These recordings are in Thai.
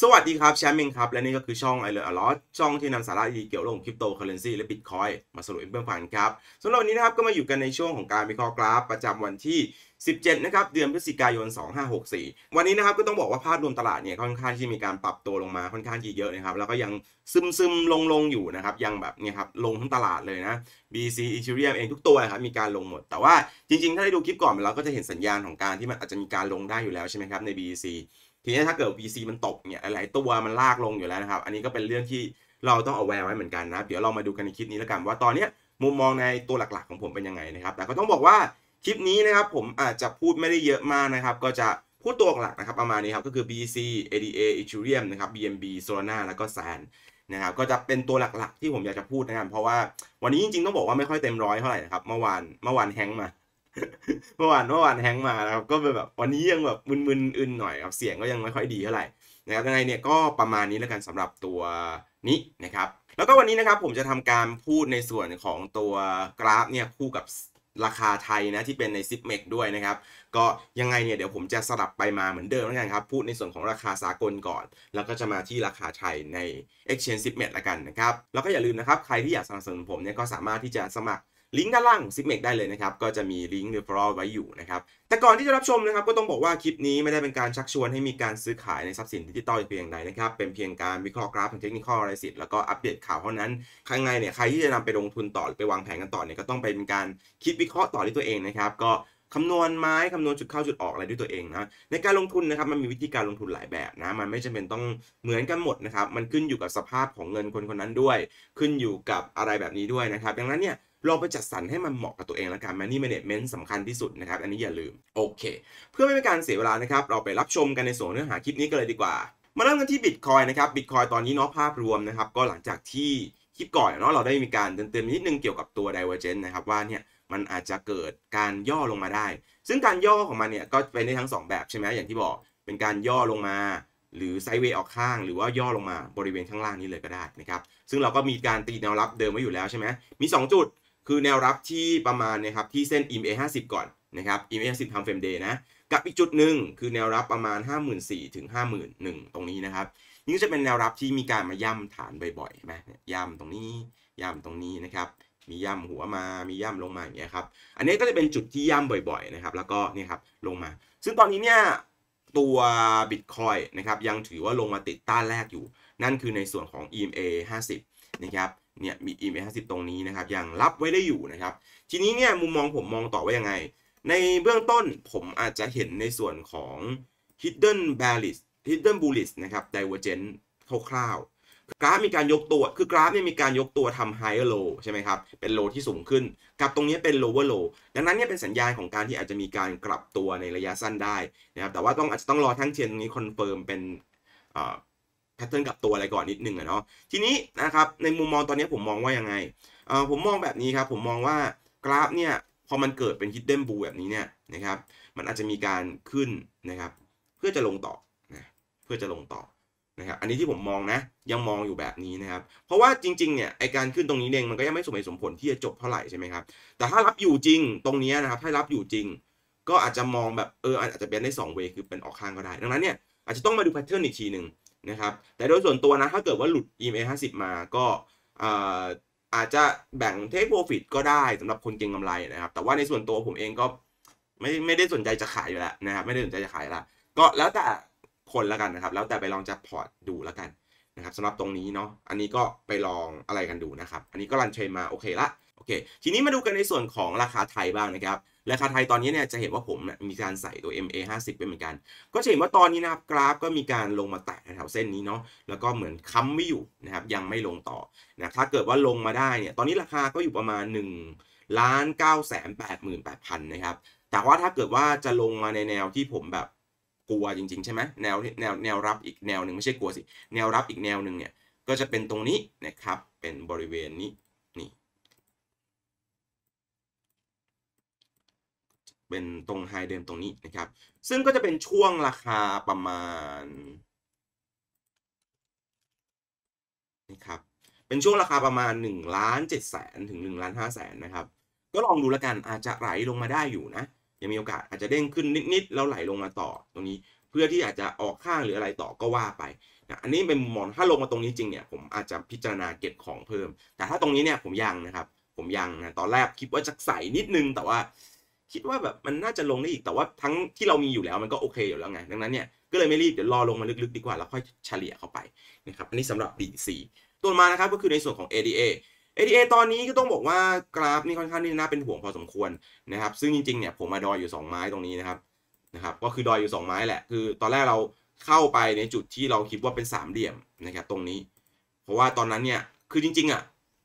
สวัสดีครับแชมป์มิงครับและนี่ก็คือช่องไอเลอร์อลอสช่องที่นำสาระดีเกี่ยวกับคริปโตเคอเรนซีและ Bitcoin มาสรุปเบื้องต้นครับสำหรับวันนี้นะครับก็มาอยู่กันในช่วงของการวิเคราะห์กราฟประจำวันที่17นะครับเดือนพฤศจิกายน2564วันนี้นะครับก็ต้องบอกว่าภาพรวมตลาดเนี่ยค่อนข้างที่มีการปรับตัวลงมาค่อนข้างที่เยอะนะครับแล้วก็ยังซึมลงอยู่นะครับยังแบบเนี่ยครับลงทั้งตลาดเลยนะ BC Etheruem เองทุกตัวครับมีการลงหมดแต่ว่าจริงๆถ้าได้ดูคลิปก่อนเราก็จะเห็นสัญญาณของการที่มันอาจจะมีการลงได้อยู่แล้วใช่ไหมครับใน BCทีนี้ถ้าเกิด BTC มันตกเนี่ยหลายตัวมันลากลงอยู่แล้วนะครับอันนี้ก็เป็นเรื่องที่เราต้องเอาแวร์ไว้เหมือนกันนะเดี๋ยวเรามาดูกันในคลิปนี้แล้วกันว่าตอนนี้มุมมองในตัวหลักๆของผมเป็นยังไงนะครับแต่ก็ต้องบอกว่าคลิปนี้นะครับผมอาจจะพูดไม่ได้เยอะมากนะครับก็จะพูดตัวหลักนะครับประมาณนี้ครับก็คือ BTC ADA Ethereum นะครับ BNB Solana แล้วก็ Sand นะครับก็จะเป็นตัวหลักๆที่ผมอยากจะพูดนะครับเพราะว่าวันนี้จริงๆต้องบอกว่าไม่ค่อยเต็มร้อยเท่าไหร่นะครับเมื่อวานแฮงมาเมื่อวานแฮงมานะครับก็เป็นแบบวันนี้ยังแบบมึนๆอึนหน่อยครับเสียงก็ยังไม่ค่อยดีเท่าไหร่นะครับยังไงเนี่ยก็ประมาณนี้แล้วกันสำหรับตัวนี้นะครับแล้วก็วันนี้นะครับผมจะทำการพูดในส่วนของตัวกราฟเนี่ยคู่กับราคาไทยนะที่เป็นในซิปเมกด้วยนะครับก็ยังไงเนี่ยเดี๋ยวผมจะสลับไปมาเหมือนเดิมแล้วกันครับพูดในส่วนของราคาสากลก่อนแล้วก็จะมาที่ราคาไทยใน Exchange ซิปเมกละกันนะครับแล้วก็อย่าลืมนะครับใครที่อยากสนับสนุนผมเนี่ยก็สามารถที่จะสมัครลิงก์ด้านล่างของซิปเมกได้เลยนะครับก็จะมีลิงก์ referral ไว้อยู่นะครับแต่ก่อนที่จะรับชมนะครับก็ต้องบอกว่าคลิปนี้ไม่ได้เป็นการชักชวนให้มีการซื้อขายในทรัพย์สินดิจิตอลเพียงใดนะครับเป็นเพียงการวิเคราะห์กราฟทางเทคนิคอลรายสิทธิ์แล้วก็อัปเดตข่าวเท่านั้นใครไงเนี่ยใครที่จะนำไปลงทุนต่อหรือไปวางแผนกันต่อเนี่ยก็ต้องเป็นการคิดวิเคราะห์ต่อด้วยตัวเองนะครับก็คำนวณไม้คำนวณจุดเข้าจุดออกอะไรด้วยตัวเองนะในการลงทุนนะครับมันมีวิธีการลงทุนหลายแบบนะมันไม่จำเป็นต้องเหมือนกันหมดนะครับมันขึ้นอยู่กับสภาพของเงินคนนั้นด้วยขึ้นอยู่กับอะไรแบบนี้ด้วยนะครับดังนั้นเนี่ยลองไปจัดสรรให้มันเหมาะกับตัวเองแล้วกัน Money Management สำคัญที่สุดนะครับอันนี้อย่าลืมโอเคเพื่อไม่เป็นการเสียเวลานะครับเราไปรับชมกันในส่วนเนื้อหาคลิปนี้กันเลยดีกว่ามาเริ่มกันที่ Bitcoin นะครับ Bitcoin ตอนนี้เนาะภาพรวมนะครับก็หลังจากที่คลิปก่อนเนาะเราได้มีการเตือนนิดนึงเกี่ยวกับตัว Divergence นะครับว่าเนี่ยมันอาจจะเกิดการย่อลงมาได้ซึ่งการย่อของมันเนี่ยก็เป็นได้ทั้ง2แบบใช่ไหมอย่างที่บอกเป็นการย่อลงมาหรือไซด์เวย์ออกข้างหรือว่าย่อลงมาบริเวณข้างล่างนี้เลยก็ได้นะครับซึ่งเราก็มีการตีแนวรับเดิมไว้อยู่แล้วใช่ไหมมี2จุดคือแนวรับที่ประมาณนะครับที่เส้น EMA 50ก่อนนะครับ EMA 50 Time Frame Day นะกับอีกจุดหนึ่งคือแนวรับประมาณ 54,000 ถึง 51,000 ตรงนี้นะครับนี่ก็จะเป็นแนวรับที่มีการมาย่ำฐานบ่อยๆใช่ไหมย่ำตรงนี้ย่ำตรงนี้นะครับมีย่ำหัวมามีย่ำลงมาอย่างเงี้ยครับอันนี้ก็จะเป็นจุดที่ย่ำบ่อยๆนะครับแล้วก็เนี่ยครับลงมาซึ่งตอนนี้เนี่ยตัว Bitcoin นะครับยังถือว่าลงมาติดต้านแรกอยู่นั่นคือในส่วนของ EMA 50 นะครับเนี่ยมี EMA 50 ตรงนี้นะครับยังรับไว้ได้อยู่นะครับทีนี้เนี่ยมุมมองผมมองต่อว่ายังไงในเบื้องต้นผมอาจจะเห็นในส่วนของ hidden bullish นะครับ divergence คร่าวๆกราฟมีการยกตัวคือกราฟเนี่ยมีการยกตัวทำ higher low ใช่ไหมครับเป็น low ที่สูงขึ้นกับตรงนี้เป็น lower low ดังนั้นเนี่ยเป็นสัญญาณของการที่อาจจะมีการกลับตัวในระยะสั้นได้นะครับแต่ว่าต้องอาจจะต้องรอทั้งเทรนตรงนี้คอนเฟิร์มเป็นแพทเทิร์นกับตัวอะไรก่อนนิดนึงเนาะทีนี้นะครับในมุมมองตอนนี้ผมมองว่ายังไงผมมองแบบนี้ครับผมมองว่ากราฟเนี่ยพอมันเกิดเป็น hidden bull แบบนี้เนี่ยนะครับมันอาจจะมีการขึ้นนะครับเพื่อจะลงต่อนะเพื่อจะลงต่อนะครับอันนี้ที่ผมมองนะยังมองอยู่แบบนี้นะครับเพราะว่าจริงๆเนี่ยไอการขึ้นตรงนี้เองมันก็ยังไม่สมเหตุสมผลที่จะจบเท่าไหร่ใช่ไหมครับแต่ถ้ารับอยู่จริงตรงนี้นะครับถ้ารับอยู่จริงก็อาจจะมองแบบอาจจะเป็นได้2 way คือเป็นออกข้างก็ได้ดังนั้นเนี่ยอาจจะต้องมาดูแพทเทิร์นอีกทีหนึ่งนะครับแต่โดยส่วนตัวนะถ้าเกิดว่าหลุด EMA 50 มาก็อาจจะแบ่ง Take Profit ก็ได้สำหรับคนเก็งกำไรนะครับแต่ว่าในส่วนตัวผมเองก็ไม่ได้สนใจจะขายอยู่แล้วนะครับไม่ได้สนใจจะขายละก็แล้วแต่คนละกันนะครับแล้วแต่ไปลองจับพอร์ตดูแล้วกันนะครับสำหรับตรงนี้เนาะอันนี้ก็ไปลองอะไรกันดูนะครับอันนี้ก็รันเทรนมาโอเคละโอเคทีนี้มาดูกันในส่วนของราคาไทยบ้างนะครับราคาไทยตอนนี้เนี่ยจะเห็นว่าผมมีการใส่ตัว MA 50 ไปเหมือนกันก็จะเห็นว่าตอนนี้นะครับกราฟก็มีการลงมาแตะแถวเส้นนี้เนาะแล้วก็เหมือนค้ำไม่อยู่นะครับยังไม่ลงต่อนะถ้าเกิดว่าลงมาได้เนี่ยตอนนี้ราคาก็อยู่ประมาณ 1,988,000 นะครับแต่ว่าถ้าเกิดว่าจะลงมาในแนวที่ผมแบบกลัวจริงๆใช่ไหมแนวรับอีกแนวหนึ่งไม่ใช่กลัวสิแนวรับอีกแนวหนึ่งเนี่ยก็จะเป็นตรงนี้นะครับเป็นบริเวณนี้นี่เป็นตรงไฮเดิมตรงนี้นะครับซึ่งก็จะเป็นช่วงราคาประมาณนะครับเป็นช่วงราคาประมาณ 1,700,000 ถึง 1,500,000 นะครับก็ลองดูแล้วกันอาจจะไหลลงมาได้อยู่นะยังมีโอกาสอาจจะเด้งขึ้นนิดๆแล้วไหลลงมาต่อตรงนี้เพื่อที่อาจจะออกข้างหรืออะไรต่อก็ว่าไป อันนี้เป็นมุมมองถ้าลงมาตรงนี้จริงเนี่ยผมอาจจะพิจารณาเก็บของเพิ่มแต่ถ้าตรงนี้เนี่ยผมยังนะครับผมยังนะตอนแรกคิดว่าจะใส่นิดนึงแต่ว่าคิดว่าแบบมันน่าจะลงได้อีกแต่ว่าทั้งที่เรามีอยู่แล้วมันก็โอเคอยู่แล้วไงดังนั้นเนี่ยก็เลยไม่รีบเดี๋ยวรอลงมาลึกๆดีกว่าแล้วค่อยเฉลี่ยเข้าไปนะครับอันนี้สำหรับ BTC ตัวมานะครับก็คือในส่วนของ ADA ตอนนี้ก็ต้องบอกว่ากราฟนี่ค่อนข้างที่น่าเป็นห่วงพอสมควรนะครับซึ่งจริงๆเนี่ยผมมาดอยอยู่2ไม้ตรงนี้นะครับก็คือดอยอยู่2ไม้แหละคือตอนแรกเราเข้าไปในจุดที่เราคิดว่าเป็นสามเหลี่ยมนะครับตรงนี้เพราะว่าตอนนั้นเนี่ยคือจริงๆอ่ะ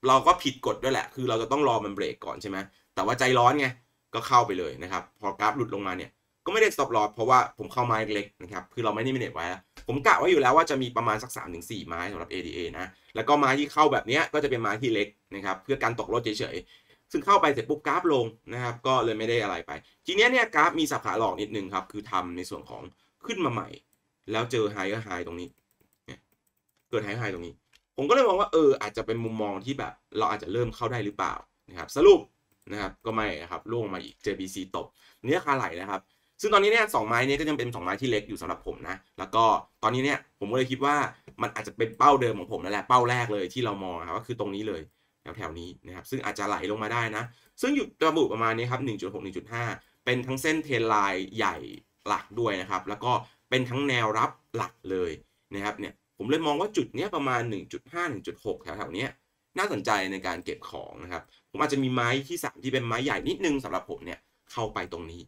เราก็ผิดกฎด้วยแหละคือเราจะต้องรอมันเบรกก่อนใช่ไหมแต่ว่าใจร้อนไงก็เข้าไปเลยนะครับพอกราฟหลุดลงมาเนี่ยก็ไม่ได้ stop loss เพราะว่าผมเข้าไม้เล็กนะครับคือเราไม่ได้เมเนจไว้ผมกะไว้อยู่แล้วว่าจะมีประมาณสัก 3-4 ไม้สำหรับ ADA นะแล้วก็ไม้ที่เข้าแบบนี้ก็จะเป็นไม้ที่เล็กนะครับเพื่อการตกรถเฉยๆซึ่งเข้าไปเสร็จปุ๊บกราฟลงนะครับก็เลยไม่ได้อะไรไปทีนี้เนี่ยกราฟมีสับขาหลอกนิดนึงครับคือทำในส่วนของขึ้นมาใหม่แล้วเจอไฮก็ไฮตรงนี้เกิดไฮตรงนี้ผมก็เลยมองว่าอาจจะเป็นมุมมองที่แบบเราอาจจะเริ่มเข้าได้หรือเปล่านะครับสรุปนะครับก็ไม่นะครับล่วงมาอีกเจอ BC ตบเนื้อคาไหลนะครับซึ่งตอนนี้เนี่ย2ไม้นี้ก็ยังเป็น2ไม้ที่เล็กอยู่สำหรับผมนะแล้วก็ตอนนี้เนี่ยผมก็เลยคิดว่ามันอาจจะเป็นเป้าเดิมของผมนั่นแหละเป้าแรกเลยที่เรามองครับก็คือตรงนี้เลยแถวๆนี้นะครับซึ่งอาจจะไหลลงมาได้นะซึ่งอยู่ระบุประมาณนี้ครับ 1.6-1.5 เป็นทั้งเส้นเทรนไลน์ใหญ่หลักด้วยนะครับแล้วก็เป็นทั้งแนวรับหลักเลยนะครับเนี่ยผมเลยมองว่าจุดเนี้ยประมาณ 1.5-1.6 แถวๆนี้น่าสนใจในการเก็บของนะครับผมอาจจะมีไม้ที่3ที่เป็นไม้ใหญ่นิดนึงสำหรับผมเนี่ยเข้าไปตรงนี้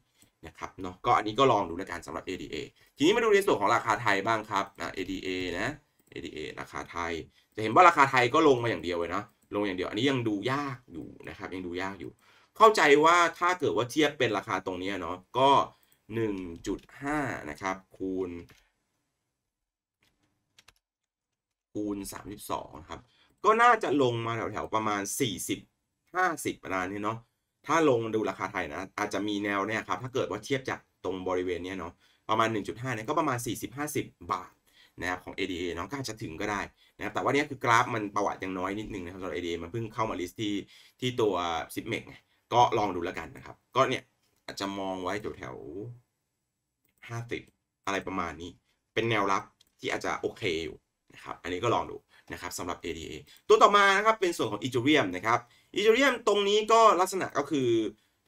นะครับเนาะก็อันนี้ก็ลองดูในการสำหรับ ADA ทีนี้มาดูในส่วนของราคาไทยบ้างครับADA นะ ADA ราคาไทยจะเห็นว่าราคาไทยก็ลงมาอย่างเดียวเลยนะลงอย่างเดียวอันนี้ยังดูยากอยู่นะครับยังดูยากอยู่เข้าใจว่าถ้าเกิดว่าเทียบเป็นราคาตรงนี้เนาะก็ 1.5 นะครับคูณ 32 ครับก็น่าจะลงมาแถวๆประมาณ 40-50 ประมาณนี้เนาะถ้าลงดูราคาไทยนะอาจจะมีแนวเนี่ยครับถ้าเกิดว่าเทียบจากตรงบริเวณเนี้ยเนาะประมาณ 1.5 เนี่ยก็ประมาณ 40-50 บาทนะครับของ ADA เนาะก็อาจจะถึงก็ได้นะครับแต่ว่าเนี้ยคือกราฟมันประวัติยังน้อยนิดนึงนะครับสำหรับ ADA มันเพิ่งเข้ามาลิสต์ที่ตัว 10 เมกก็ลองดูแล้วกันนะครับก็เนี่ยอาจจะมองไว้แถวๆ 50 อะไรประมาณนี้เป็นแนวรับที่อาจจะโอเคอยู่นะครับอันนี้ก็ลองดูนะครับสำหรับ ADA ตัวต่อมานะครับเป็นส่วนของ Etheruem นะครับ Etheruem ตรงนี้ก็ลักษณะก็คือ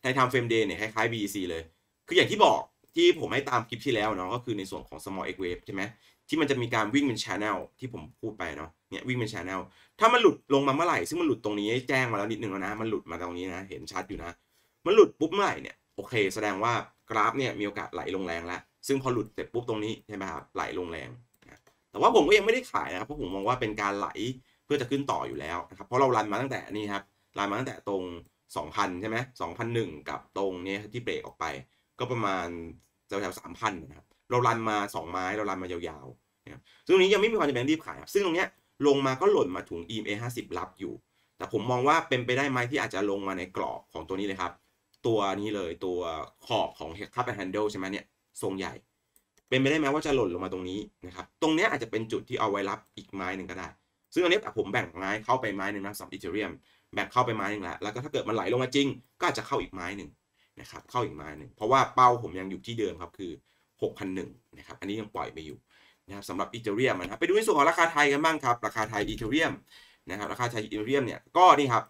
ในทำเฟรมเดย์เนี่ยคล้ายๆ BTC เลยคืออย่างที่บอกที่ผมให้ตามคลิปที่แล้วเนาะก็คือในส่วนของ small x wave ใช่ไหมที่มันจะมีการวิ่งเป็น channel ที่ผมพูดไปเนาะเนี่ยวิ่งเป็น channel ถ้ามันหลุดลงมาเมื่อไหร่ซึ่งมันหลุดตรงนี้แจ้งมาแล้วนิดนึงแล้วนะมันหลุดมาตรงนี้นะเห็นชัดอยู่นะมันหลุดปุ๊บเมื่อไหร่เนี่ยโอเคแสดงว่ากราฟเนี่ยมีโอกาสไหลลงแรงแล้วซึ่งพอหลุดเสร็จปุ๊บตรงนี้ใช่ไหมครับไหลลงแรงแต่ว่าผมก็ยังไม่ได้ขายนะครับเพราะผมมองว่าเป็นการไหลเพื่อจะขึ้นต่ออยู่แล้วนะครับเพราะเรารันมาตั้งแต่นี่ครับรันมาตั้งแต่ตรง 2,000 ใช่ไหม 2,001 กับตรงนี้ที่เบรกออกไปก็ประมาณแถวๆ 3,000 นะครับเรารันมา2ไม้เรารันมายาวๆนะครับซึ่งตรงนี้ยังไม่มีความจำเป็นรีบขายซึ่งตรงนี้ลงมาก็หล่นมาถุง EMA 50รับอยู่แต่ผมมองว่าเป็นไปได้ไหมที่อาจจะลงมาในกรอบของตัวนี้เลยครับตัวนี้เลยตัวขอบของ Cup and Handle ใช่ไหมเนี่ยทรงใหญ่เป็นไปได้ไหมว่าจะหล่นลงมาตรงนี้นะครับตรงนี้อาจจะเป็นจุดที่เอาไว้รับอีกไม้หนึ่งก็ได้ซึ่งอันนี้ผมแบ่งไม้เข้าไปไม้หนึ่งนะสำหรับ Ethereum แบ่งเข้าไปไม้หนึ่งแล้วก็ถ้าเกิดมันไหลลงมาจริงก็อาจจะเข้าอีกไม้หนึ่งนะครับเข้าอีกไม้หนึ่งเพราะว่าเป้าผมยังอยู่ที่เดิมครับคือ 6,100 นะครับอันนี้ยังปล่อยไปอยู่นะครับสำหรับ Ethereum นะครับไปดูในส่วนของราคาไทยกันบ้างครับราคาไทย Ethereum นะครับราคาไทย Ethereum เนี่ยก็นี่ครับ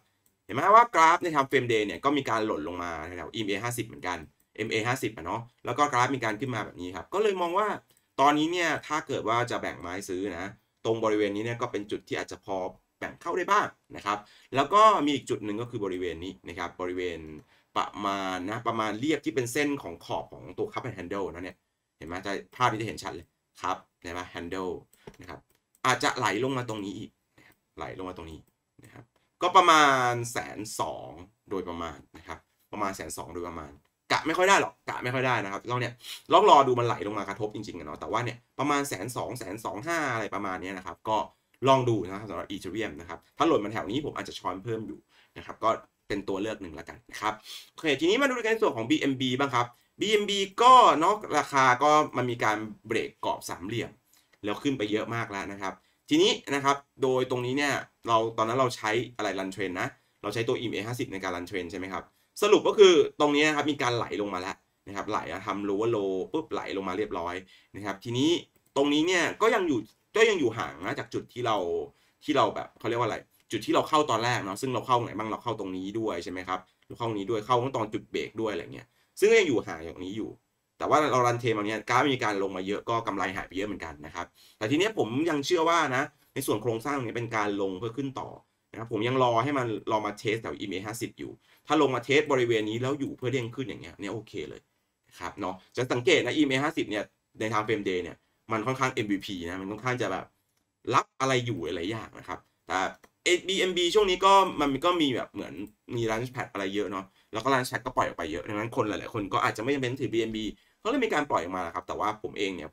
เห็นไหมว่ากราฟในทำเฟรมเดย์เนี่ยก็มีการหล่นลงมาแถว EMA 50 เหมือนกันMA 50เนาะแล้วก็กราฟมีการขึ้นมาแบบนี้ครับก็เลยมองว่าตอนนี้เนี่ยถ้าเกิดว่าจะแบ่งไม้ซื้อนะตรงบริเวณนี้เนี่ยก็เป็นจุดที่อาจจะพอแบ่งเข้าได้บ้างนะครับแล้วก็มีอีกจุดหนึ่งก็คือบริเวณนี้นะครับบริเวณประมาณเรียบที่เป็นเส้นของขอบของตัวคัพแฮนเดิลนะเนี่ยเห็นไหมจะภาพนี้จะเห็นชัดเลยครับเห็นไหมแฮนเดิลนะครับอาจจะไหลลงมาตรงนี้อีกไหลลงมาตรงนี้นะครับก็ประมาณ 120,000 โดยประมาณนะครับประมาณ 120,000 โดยประมาณกะไม่ค่อยได้หรอกกะไม่ค่อยได้นะครับเราเนี่ยลองรอดูมันไหลลงมากระทบจริงๆกันเนาะแต่ว่าเนี่ยประมาณ 120,000-125,000 อะไรประมาณนี้นะครับก็ลองดูนะครับสำหรับ Ethereum นะครับถ้าหล่นมาแถวนี้ผมอาจจะช้อนเพิ่มอยู่นะครับก็เป็นตัวเลือกหนึ่งละกันนะครับโอเคทีนี้มาดูกันในส่วนของ BNB บ้างครับ BNB ก็เนาะราคาก็มันมีการเบรกกรอบสามเหลี่ยมแล้วขึ้นไปเยอะมากแล้วนะครับทีนี้นะครับโดยตรงนี้เนี่ยเราตอนนั้นเราใช้อะไรรันเทรนนะเราใช้ตัว EMA 50 ในการรันเทรนใช่ไหมครับสรุปก็คือตรงนี้นะครับมีการไหลลงมาแล้วนะครับไหลทำโลว์ปุ๊บไหลลงมาเรียบร้อยนะครับทีนี้ตรงนี้เนี่ยก็ยังอยู่ ก็ยังอยู่ห่างนะจากจุดที่เราแบบเขาเรียกว่าอะไรจุดที่เราเข้าตอนแรกเนาะซึ่งเราเข้าไหนบ้างเราเข้าตรงนี้ด้วยใช่ไหมครับเราเข้าตรงนี้ด้วยเข้าตอนจุดเบรกด้วยอะไรเงี้ยซึ่งก็ยังอยู่ห่างอย่างนี้อยู่แต่ว่าเรารันเทมแบบนี้กราฟมีการลงมาเยอะก็กำไรหายไปเยอะเหมือนกันนะครับแต่ทีนี้ผมยังเชื่อว่านะในส่วนโครงสร้างนี้เป็นการลงเพื่อขึ้นต่อนะครับผมยังรอให้มันรอมาเทสแถว EMA 50 อยู่ถ้าลงมาเทสบริเวณนี้แล้วอยู่เพื่อเด้งขึ้นอย่างเงี้ยเนี่ยโอเคเลยครับเนาะจะสังเกตนะ EMA 50 เนี่ยในทางเฟรมเดย์เนี่ยมันค่อนข้าง MVP นะมันค่อนข้างจะแบบรับอะไรอยู่หลายอย่างนะครับแต่BNB ช่วงนี้ก็มันก็มีแบบเหมือนมีรันช์แพดอะไรเยอะเนาะแล้วก็รันช์แพดก็ปล่อยออกไปเยอะดังนั้นคนหลายๆคนก็อาจจะไม่จำเป็นถือ BNB เขาเลยมีการปล่อยออกมาครับแต่ว่าผมเองเนี่ย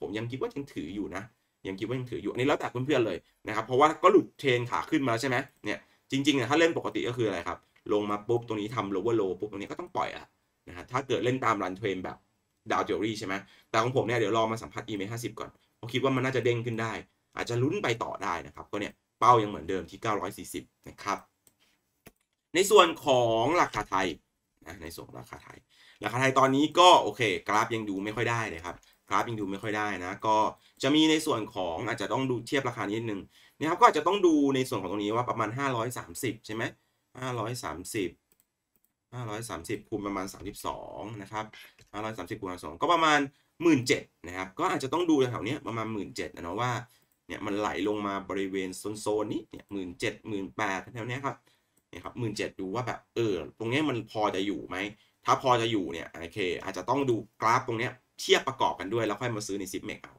ผมยังคิดว่ายังถืออยู่นะยังคิดว่ายังถืออยู่อันนี้แล้วแต่เพื่อนๆเลยนะครับเพราะว่าก็หลุดเทรนขาขึ้นมาใช่ไหมเนี่ยจริงๆเนี่ยถ้าเล่นปกติก็คืออะไรครับลงมาปุ๊บตรงนี้ทำ lower low ปุ๊บตรงนี้ก็ต้องปล่อยอะนะครับถ้าเกิดเล่นตามรันเทรนแบบดาวเทอรี่ใช่ไหมแต่ของผมเนี่ยเดี๋ยวรอมาสัมผัส EMA 50 ก่อนผมคิดว่ามันน่าจะเด้งขึ้นได้อาจจะลุ้นไปต่อได้นะครับก็เนี่ยเป้ายังเหมือนเดิมที่940นะครับในส่วนของราคาไทยนะในส่วนราคาไทยตอนนี้ก็โอเคกราฟยังดูไม่ค่อยได้เลยครับกราฟยังดูไม่ค่อยได้นะก็จะมีในส่วนของอาจจะต้องดูเทียบราคานิดนึงนะครับก็อาจจะต้องดูในส่วนของตรงนี้ว่าประมาณ530ใช่ไหม530คูณประมาณ32นะครับ530คูณ32ก็ประมาณ 17,000 นะครับก็อาจจะต้องดูแถวๆนี้ประมาณ 17,000 นะว่าเนี่ยมันไหลลงมาบริเวณโซนนี้เนี่ย17,000 18,000แถวเนี้ยครับเนี่ยครับ17,000ดูว่าแบบตรงนี้มันพอจะอยู่ไหมถ้าพอจะอยู่เนี่ยโอเคอาจจะต้องดูกราฟตรงเนี้ยเทียบประกอบกันด้วยแล้วค่อยมาซื้อในซิปเมกเอา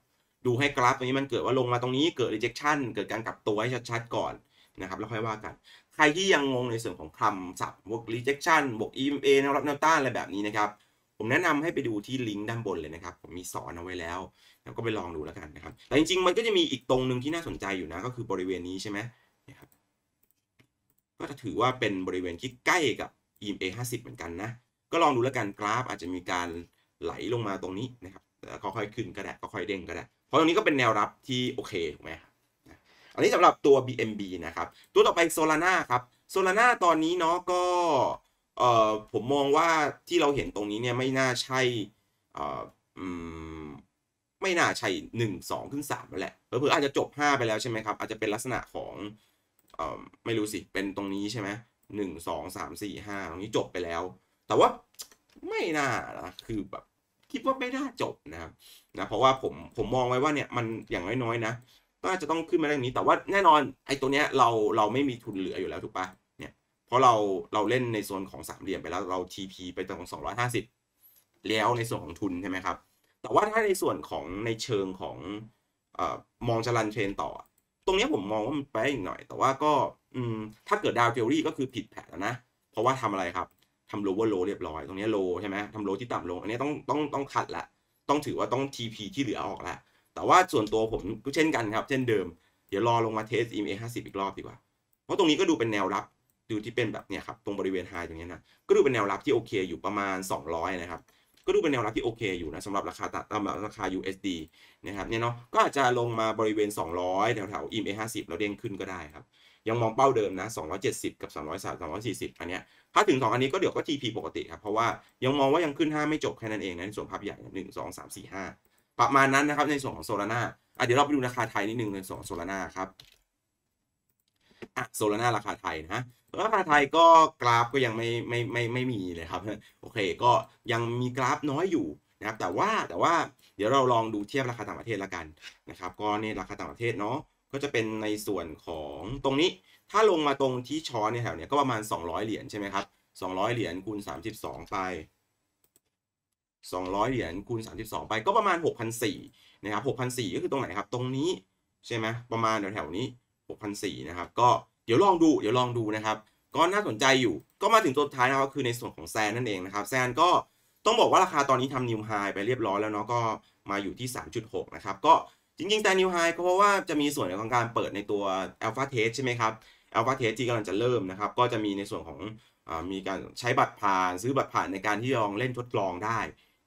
ดูให้กราฟตรงนี้มันเกิดว่าลงมาตรงนี้เกิด rejection เกิดการกลับตัวให้ชัดๆก่อนนะครับแล้วค่อยว่ากันใครที่ยังงงในส่วนของคำศัพท์บวก rejection บวก EMA แนวรับแนวต้านอะไรแบบนี้นะครับผมแนะนำให้ไปดูที่ลิงก์ด้านบนเลยนะครับผมมีสอนเอาไว้แล้วก็ไปลองดูแล้วกันนะครับแต่จริงๆมันก็จะมีอีกตรงหนึ่งที่น่าสนใจอยู่นะก็คือบริเวณนี้ใช่ไหมนะครับก็จะถือว่าเป็นบริเวณที่ใกล้กับ EMA 50 เหมือนกันนะก็ลองดูแล้วกันกราฟอาจจะมีการไหลลงมาตรงนี้นะครับแล้วค่อยขึ้นก็ได้ค่อยเด้งก็ได้เพราะตรงนี้ก็เป็นแนวรับที่โอเคถูกไหมครับอันนี้สำหรับตัว BNB นะครับตัวต่อไปโซลาร่าครับโซลาร่าตอนนี้เนาะก็ผมมองว่าที่เราเห็นตรงนี้เนี่ยไม่น่าใช่ไม่น่าใช่1 2ขึ้น3แล้วแหละเผื่ออาจจะจบ5ไปแล้วใช่ไหมครับอาจจะเป็นลักษณะของไม่รู้สิเป็นตรงนี้ใช่ไหม1 2 3 4 5ตรงนี้จบไปแล้วแต่ว่าไม่น่านะคือแบบคิดว่าไม่น่าจบนะครับนะเพราะว่าผมมองไว้ว่าเนี่ยมันอย่างน้อยๆนะก็อาจจะต้องขึ้นมาเรื่องนี้แต่ว่าแน่นอนไอ้ตัวเนี้ยเราไม่มีทุนเหลืออยู่แล้วถูกปะเนี่ยเพราะเราเล่นในโซนของสามเหลี่ยมไปแล้วเรา TP ไปตรงของ250แล้วในส่วนของทุนใช่ไหมครับแต่ว่าถ้าในส่วนของในเชิงของมองจะรันเทรนต่อตรงนี้ผมมองว่ามันไปอีกหน่อยแต่ว่าก็ถ้าเกิดดาวเทอรี่ก็คือผิดแผนแล้วนะเพราะว่าทำอะไรครับทำโลว์โลเรียบร้อยตรงนี้โลใช่ไหมทำโลที่ต่ำลงอันนี้ต้องคัดละต้องถือว่าต้อง TP ที่เหลือออกละแต่ว่าส่วนตัวผมก็เช่นกันครับเช่นเดิมเดี๋ยวรอลงมาเทส EMA 50 อีกรอบดีกว่าเพราะตรงนี้ก็ดูเป็นแนวรับดูที่เป็นแบบเนี่ยครับตรงบริเวณไฮตรงนี้นะก็ดูเป็นแนวรับที่โอเคอยู่ประมาณ200นะครับก็ดูเป็นแนวรับที่โอเคอยู่นะสำหรับราคาUSD นะครับเนี่ยเนาะก็อาจจะลงมาบริเวณ200แถวๆ EMA 50แล้วเด้งขึ้นก็ได้ครับยังมองเป้าเดิมนะ270กับ330 240อันเนี้ยถ้าถึง2อันนี้ก็เดี๋ยวก็ TP ปกติครับเพราะว่ายังมองว่ายังขึ้น5ไม่จบแค่นั้นเองนะในส่วนภาพใหญ่1 2 3 4 5ประมาณนั้นนะครับในส่วนของโซลาร่าเดี๋ยวเราไปดูราคาไทยนิดนึงในส่วนโซลาร่าครับโซลาร่าราคาไทยนะราคาไทยก็กราฟก็ยังไม่มีเลยครับโอเคก็ยังมีกราฟน้อยอยู่นะครับแต่ว่าเดี๋ยวเราลองดูเทียบราคาต่างประเทศละกันนะครับก็เนี่ยราคาต่างประเทศเนาะก็จะเป็นในส่วนของตรงนี้ถ้าลงมาตรงที่ช้อนในแถวเนี้ยก็ประมาณ$200ใช่ไหมครับ$200คูณ32ไป$200คูณ32ไปก็ประมาณ 6,400 นะครับ 6,400 ก็คือตรงไหนครับตรงนี้ใช่ไหมประมาณแถวๆนี้ 6,400 นะครับก็เดี๋ยวลองดูนะครับก็น่าสนใจอยู่ก็มาถึงตัวท้ายนะครับก็คือในส่วนของแซนนั่นเองนะครับแซนก็ต้องบอกว่าราคาตอนนี้ทำนิวไฮไปเรียบร้อยแล้วเนาะก็มาอยู่ที่ 3.6 นะครับก็จริงๆแซนนิวไฮก็เพราะว่าจะมีส่วนของการเปิดในตัวอัลฟาเทสใช่ไหมครับอัลฟาเทสที่กำลังจะเริ่มนะครับก็จะมีในส่วนของมีการใช้บัตรผ่านซื้อบัตรผ่านในการที่ลองเล่นทดลองได้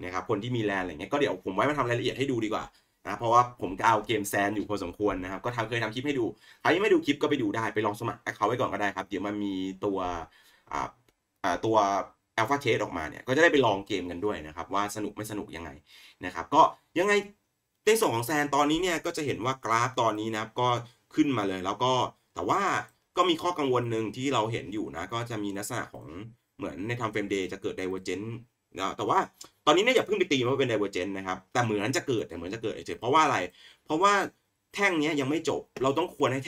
นะครับคนที่มีแลนอะไรเงี้ยก็เดี๋ยวผมไว้มาทำรายละเอียดให้ดูดีกว่านะเพราะว่าผมก็เอาเกมแซนอยู่พอสมควรนะครับก็เคยทำคลิปให้ดูใครยังไม่ดูคลิปก็ไปดูได้ไปลองสมัครเขาไว้ก่อนก็ได้ครับเดี๋ยวมันมีตัวอัลฟาเทสออกมาเนี่ยก็จะได้ไปลองเกมกันด้วยนะครับว่าสนุกไม่สนุกยังไงนะครับก็ยังไง ในส่วนของแซนตอนนี้เนี่ยก็จะเห็นว่ากราฟตอนนี้นะครับก็ขึ้นมาเลยแล้วก็แต่ว่าก็มีข้อกังวลหนึ่งที่เราเห็นอยู่นะก็จะมีลักษณะของเหมือนในทำเฟรมเดย์จะเกิดไดเวอร์เจนต์นะแต่ว่าตอนนี้เนี่ยอย่าเพิ่งไปตีว่าเป็นไดเวอร์เจนต์นะครับแต่เหมือนจะเกิดเฉยเพราะว่าอะไรเพราะว่าแท่งนี้ยังไม่จบเราต้องควรให้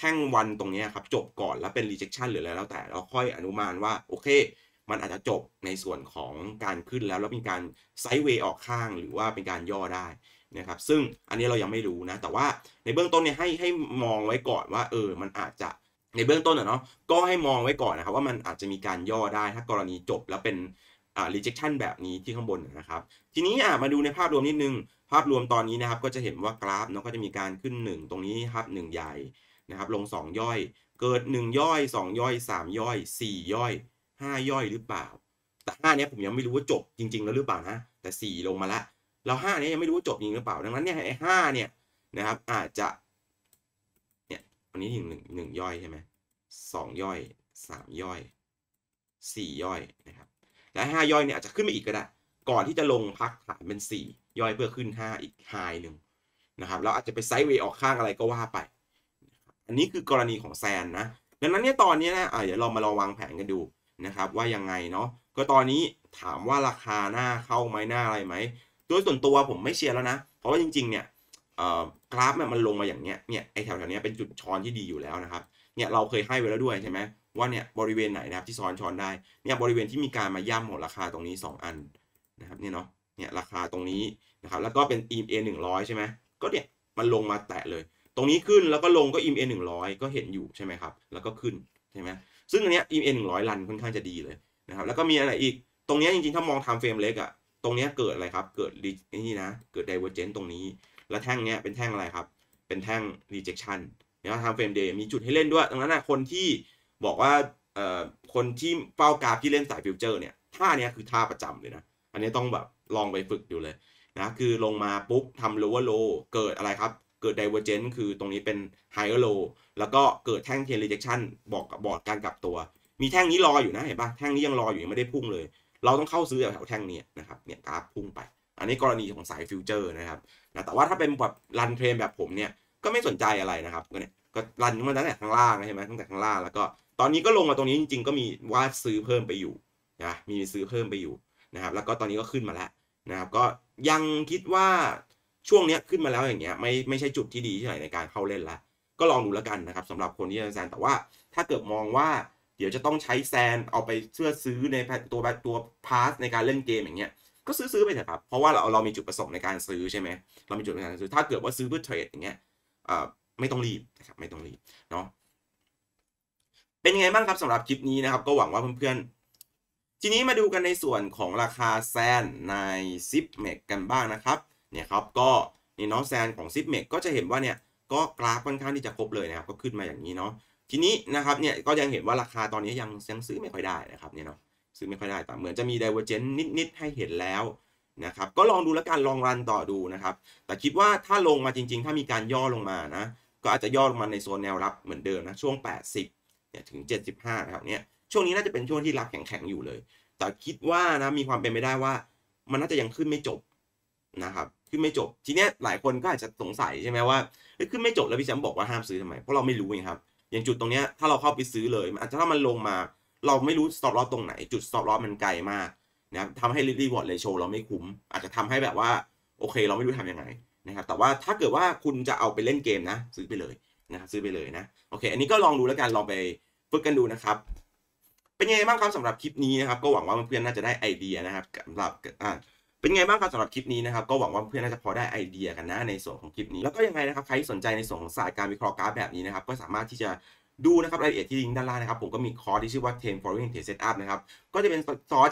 แท่งวันตรงนี้ครับจบก่อนแล้วเป็น rejection หรืออะไรแล้วแต่เราค่อยอนุมานว่าโอเคมันอาจจะจบในส่วนของการขึ้นแล้วมีการไซด์เวย์ออกข้างหรือว่าเป็นการย่อได้นะครับซึ่งอันนี้เรายังไม่รู้นะแต่ว่าในเบื้องต้นเนี่ยให้มองไว้ก่อนว่ามันอาจจะในเบื้องต้นเนาะก็ให้มองไว้ก่อนนะครับว่ามันอาจจะมีการย่อได้ถ้ากรณีจบแล้วเป็นrejection แบบนี้ที่ข้างบนนะครับทีนี้มาดูในภาพรวมนิดนึงภาพรวมตอนนี้นะครับก็จะเห็นว่ากราฟเนาะก็จะมีการขึ้น1ตรงนี้ครับ1ใหญ่นะครับลง2ย่อยเกิด1ย่อย2ย่อย3ย่อย4ย่อย5ย่อยหรือเปล่าแต่5เนี้ยผมยังไม่รู้ว่าจบจริงๆแล้วหรือเปล่านะแต่4ลงมาละแล้ว5เนี้ยยังไม่รู้ว่าจบจริงหรือเปล่าดังนั้นเนี่ยไอ้5เนี่ยนะครับอาจจะเนี่ยอันนี้1ย่อยใช่ไหม2ย่อย3ย่อย4ย่อยนะครับและ5ย่อยเนี่ยอาจจะขึ้นไปอีกก็ได้ก่อนที่จะลงพักฐานเป็น4ย่อยเพื่อขึ้น5อีกไฮนึงนะครับแล้วอาจจะไปไซด์เวย์ออกข้างอะไรก็ว่าไปอันนี้คือกรณีของแซนนะดังนั้นเนี่ยตอนนี้นะเดี๋ยวเรามาลองวางแผนกันดูนะครับว่ายังไงเนาะก็ตอนนี้ถามว่าราคาหน้าเข้าไหมหน้าอะไรไหมโดยส่วนตัวผมไม่เชียร์แล้วนะเพราะว่าจริงๆเนี่ยกราฟมันลงมาอย่างเนี้ยไอแถวๆนี้เป็นจุดช้อนที่ดีอยู่แล้วนะครับเนี่ยเราเคยให้ไว้แล้วด้วยใช่ไหมว่าเนี่ยบริเวณไหนนะครับที่ช้อนได้เนี่ยบริเวณที่มีการมาย่ำของราคาตรงนี้2อันนะครับเนี่ยเนาะเนี่ยราคาตรงนี้นะครับแล้วก็เป็น EMA 100ใช่ไหมก็เนี่ยมันลงมาแตะเลยตรงนี้ขึ้นแล้วก็ลงก็ EMA 100ก็เห็นอยู่ใช่ไหมครับแล้วก็ขึ้นใช่ไหมซึ่งอันเนี้ย EMA 100รันค่อนข้างจะดีเลยนะครับแล้วก็มีอะไรอีกตรงนี้จริงๆถ้ามอง time frame เล็กอะตรงนี้เกิดอะไรครับเกิดนี่นะเกิด divergence ตรงนี้แล้วแท่งเนี้ยเป็นแท่งอะไรครับเป็นแท่ง rejection เนี่ย time frame day มีจุดให้เล่นด้วยดังนั้นคนที่บอกว่าคนที่เฝ้ากราฟที่เล่นสายฟิวเจอร์เนี่ยท่าเนี้ยคือท่าประจำเลยนะอันนี้ต้องแบบลองไปฝึกดูเลยนะคือลงมาปุ๊บทำ lower low เกิดอะไรครับเกิด divergence คือตรงนี้เป็น higher low แล้วก็เกิดแท่ง tail rejection บอกการกลับตัวมีแท่งนี้รออยู่นะเห็นปะแท่งนี้ยังรออยู่ยังไม่ได้พุ่งเลยเราต้องเข้าซื้อแถวแท่งนี้นะครับเนี่ยกราฟพุ่งไปอันนี้กรณีของสายฟิวเจอร์นะครับนะแต่ว่าถ้าเป็นแบบรันเทรนแบบผมเนี่ยก็ไม่สนใจอะไรนะครับก็เนี่ยก็รันมาตั้งแต่ข้างล่างใช่ไหมตั้งแต่ข้างล่างแล้วก็ตอนนี้ก็ลงมาตรงนี้จริงๆก็มีว่าซื้อเพิ่มไปอยู่นะมีซื้อเพิ่มไปอยู่นะครับแล้วก็ตอนนี้ก็ขึ้นมาแล้วนะครับก็ยังคิดว่าช่วงนี้ขึ้นมาแล้วอย่างเงี้ยไม่ใช่จุดที่ดีที่ไหนในการเข้าเล่นละก็ลองดูแล้วกันนะครับสำหรับคนที่จะแซนแต่ว่าถ้าเกิดมองว่าเดี๋ยวจะต้องใช้แซนเอาไปซื้อในตัวพาสในการเล่นเกมอย่างเงี้ยก็ซื้อไปเถอะครับเพราะว่าเรามีจุดประสงค์ในการซื้อใช่ไหมเรามีจุดในการซื้อถ้าเกิดว่าซื้อเพื่อเทรดอย่างเงี้ยไม่ต้องรีบนะครับไม่ต้องรีบเนาะเป็นยังไงบ้างครับสำหรับคลิปนี้นะครับก็หวังว่าเพื่อนๆทีนี้มาดูกันในส่วนของราคาแซนในซิปเมกกันบ้างนะครับเนี่ยครับก็นี่เนาะแซนของซิปเมกก็จะเห็นว่าเนี่ยก็กราฟค่อนข้างที่จะครบเลยนะครับก็ขึ้นมาอย่างนี้เนาะทีนี้นะครับเนี่ยก็ยังเห็นว่าราคาตอนนี้ยังซื้อไม่ค่อยได้นะครับเนี่ยเนาะซื้อไม่ค่อยได้แต่เหมือนจะมีไดเวอร์เจนต์นิดๆให้เห็นแล้วนะครับก็ลองดูแล้วกันลองรันต่อดูนะครับแต่คิดว่าถ้าลงมาจริงๆถ้ามีการย่อลงมานะก็อาจจะย่อลงมาในโซนแนวรับเหมือนเดิมนะช่วง 80 เนี่ยถึง 75 นะครับเนี่ยช่วงนี้น่าจะเป็นช่วงที่รับแข็งๆอยู่เลยแต่คิดว่านะมีความเป็นไปได้ว่ามันน่าจะยังขึ้นไม่จบนะครับขึ้นไม่จบทีเนี้ยหลายคนก็อาจจะสงสัยใช่ไหมว่าขึ้นไม่จบแล้วพี่แชมป์บอกว่าห้ามซื้อทำไมเพราะเราไม่รู้ไงครับอย่างจุดตรงเนี้ยถ้าเราเข้าไปซื้อเลยอาจจะถ้ามันลงมาเราไม่รู้ stop loss ตรงไหนจุด stop loss มันไกลมากนะครับทำให้ reward ratio เราไม่คุ้มอาจจะทำให้แบบว่าโอเคเราไม่รู้ทำยังไงนะครับแต่ว่าถ้าเกิดว่าคุณจะเอาไปเล่นเกมนะซื้อไปเลยนะครับซื้อไปเลยนะโอเคอันนี้ก็ลองดูแล้วกันลองไปฝึกกันดูนะครับเป็นไงบ้างครับสำหรับคลิปนี้นะครับก็หวังว่าเพื่อนๆน่าจะได้ไอเดียนะครับสำหรับเป็นไงบ้างครับสำหรับคลิปนี้นะครับก็หวังว่าเพื่อนน่าจะพอได้ไอเดียกันนะในส่วนของคลิปนี้แล้วก็ยังไงนะครับใครสนใจในส่วนของศาสตร์การวิเคราะห์กราฟแบบนี้นะครับก็สามารถที่จะดูนะครับรายละเอียดที่ลิงก์ด้านล่างนะครับผมก็มีคอร์สที่ชื่อว่า Trend Following Trade Setup นะครับก็จะเป็นคอ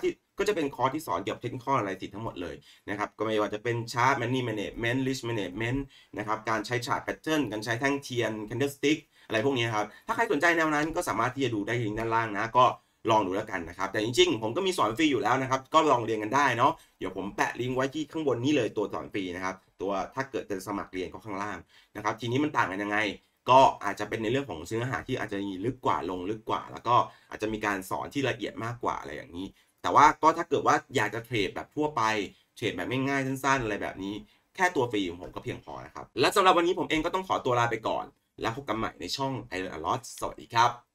ร์สที่สอนเกี่ยวกับ Technical Analysis ทั้งหมดเลยนะครับก็ไม่ว่าจะเป็น Chart Money Management Risk Management นะครับการใช้ Chart Pattern การใช้แท่งเทียน Candlestick อะไรพวกนี้ครับถ้าใครสนใจแนวนั้นก็สามารถที่จะดูได้ลิงก์ด้านล่างนะก็ลองดูแล้วกันนะครับแต่จริงๆผมก็มีสอนฟรีอยู่แล้วนะครับก็ลองเรียนกันได้เนาะเดี๋ยวผมแปะลิงก์ไว้ที่ข้างบนนี้เลยตัวสอนฟรีนะครับตัวถ้าเกิดจะสมัครเรียนก็ข้างล่างนะครับทีนี้มันต่างกันยังไงก็อาจจะเป็นในเรื่องของเนื้อหาที่อาจจะมีลึกกว่าลงลึกกว่าแล้วก็อาจจะมีการสอนที่ละเอียดมากกว่าอะไรอย่างนี้แต่ว่าก็ถ้าเกิดว่าอยากจะเทรดแบบทั่วไปเทรดแบบง่ายๆสั้นๆอะไรแบบนี้ แค่ตัวฟรีของผมก็เพียงพอนะครับและสำหรับวันนี้ผมเองก็ต้องขอตัวลาไปก่อนแล้วพบกันใหม่ในช่อง Iron A Lot สวัสดีครับ